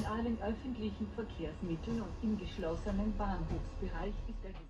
In allen öffentlichen Verkehrsmitteln und im geschlossenen Bahnhofsbereich ist er gesetzt.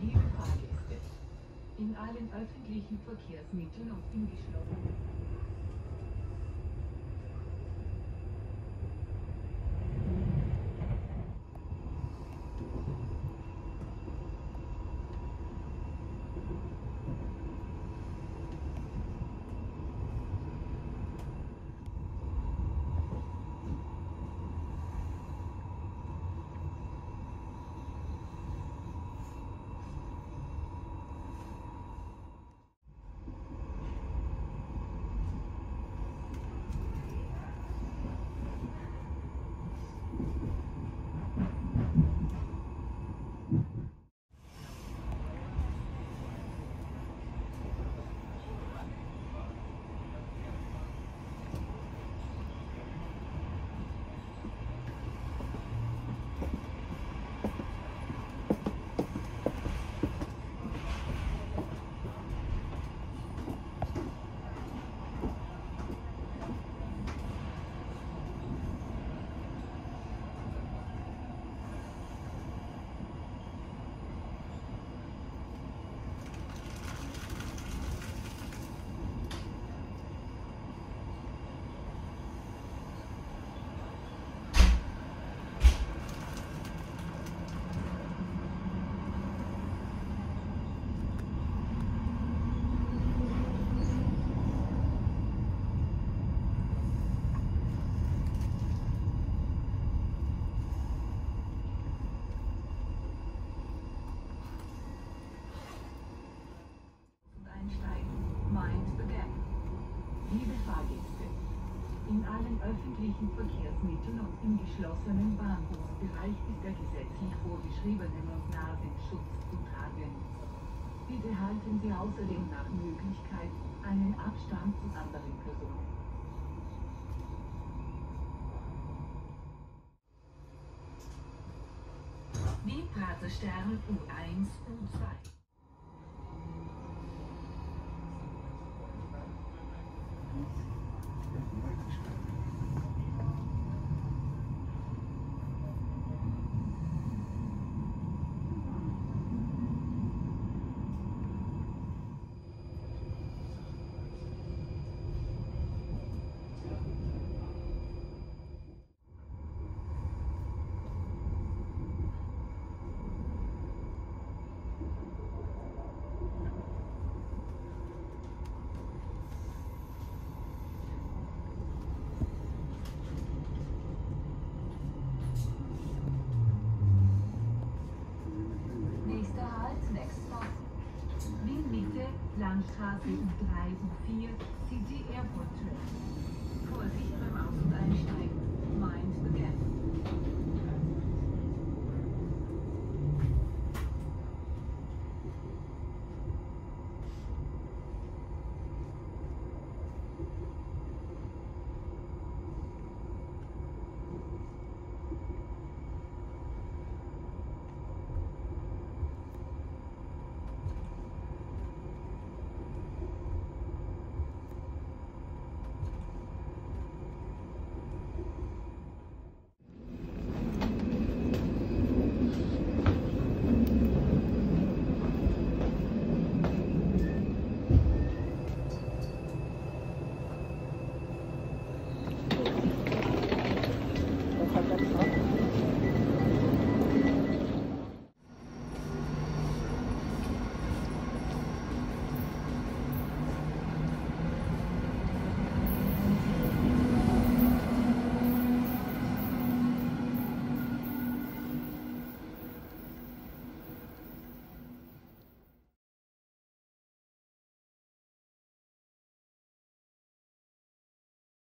Liebe Fahrgäste, in allen öffentlichen Verkehrsmitteln und im geschlossenen öffentlichen Verkehrsmitteln und im geschlossenen Bahnhofsbereich ist der gesetzlich vorgeschriebenen und Nasenschutz zu tragen. Bitte halten Sie außerdem nach Möglichkeit einen Abstand zu anderen Personen. Die Prater Sterne U1 und U2. Bahnstraße in Gleisen 4, City Airport Trail. Vorsicht beim Aus- und Einsteigen. Mind the gap.